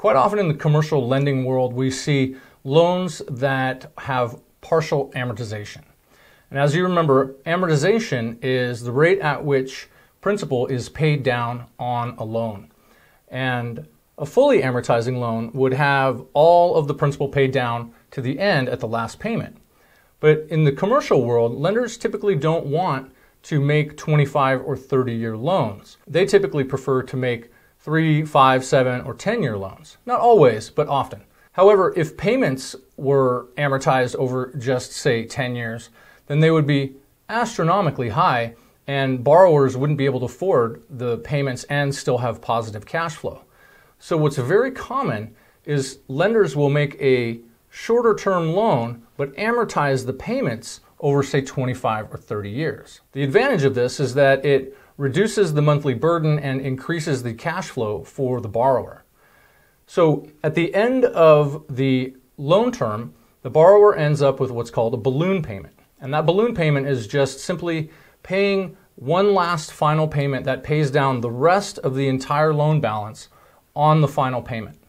Quite often in the commercial lending world, we see loans that have partial amortization. And as you remember, amortization is the rate at which principal is paid down on a loan. And a fully amortizing loan would have all of the principal paid down to the end at the last payment. But in the commercial world, lenders typically don't want to make 25 or 30-year loans. They typically prefer to make 3, 5, 7, or 10-year loans. Not always, but often. However, if payments were amortized over just, say, 10 years, then they would be astronomically high, and borrowers wouldn't be able to afford the payments and still have positive cash flow. So what's very common is lenders will make a shorter-term loan but amortize the payments over, say, 25 or 30 years. The advantage of this is that it reduces the monthly burden and increases the cash flow for the borrower. So at the end of the loan term, the borrower ends up with what's called a balloon payment. And that balloon payment is just simply paying one last final payment that pays down the rest of the entire loan balance on the final payment.